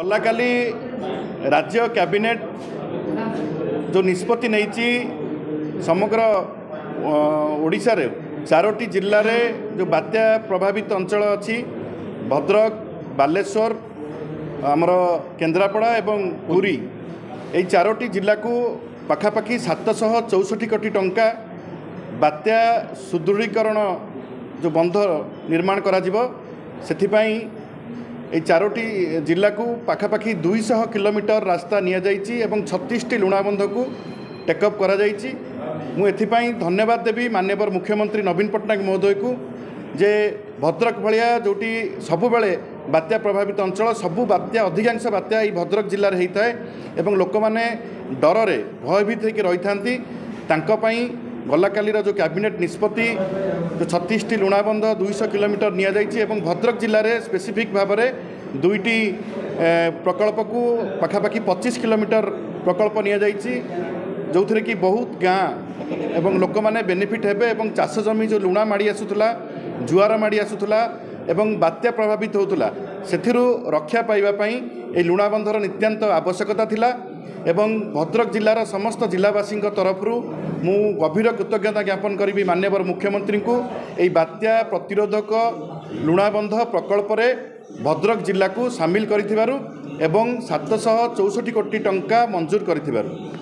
गलाकाली राज्य कैबिनेट जो निष्पत्ति नहीं समग्र ओडिशा रे चारोटी जिल्ला रे जो बात्या प्रभावित अंचल अच्छी भद्रक बालेश्वर आमर केन्द्रापड़ा एवं पुरी यही चारोटी जिल्ला को पखापाखि 764 कोटी टंका बात्या सुदृढ़ीकरण जो बंध निर्माण करा जिवो सेथिपाई ये चारोटी जिला को पाखापाखि 200 किलोमीटर रास्ता नियाजाइछि एवं 36टी लुणाबंध को टेकअप करा जाइछि। मु एथिपाई धन्यवाद देवी माननीय मुख्यमंत्री नवीन पट्टनायक महोदय को जे भद्रक भलिया जोटी सबु बेले बात्या प्रभावित अंचल सबु बात्या अधिकांश बात्या ये भद्रक जिल्ला रे होता है एवं लोक माने डर रे भयभीत होकर रही थांती तांका पई गलाकालीर जो कैबिनेट निष्पत्ति जो 36टी लुणाबंध 200 किलोमीटर नियाजाइछि एवं भद्रक जिले में स्पेसिफिक भाव में दुईटी प्रकल्प को पखापाखि 25 किलोमीटर प्रकल्प नियाजाइछि जो थरे कि बहुत गाँ एवं लोक माने बेनिफिट हेबे एवं चाष जमी जो लुणा माड़ी आसुतला जुआर माड़ी आसुतला एवं बात्या प्रभावित होतुला सेथिरु रक्षा पाइबा पई ए लुणाबंधर नित्यांत आवश्यकता थिला एवं भद्रक जिलार समस्त जिलावासी तरफ मु गभीर कृतज्ञता ज्ञापन करी माननीय मुख्यमंत्री को यही बात्या प्रतिरोधक लुणाबंध प्रकल्प रे भद्रक जिला को सामिल करी एवं 764 कोटी टंका मंजूर करी।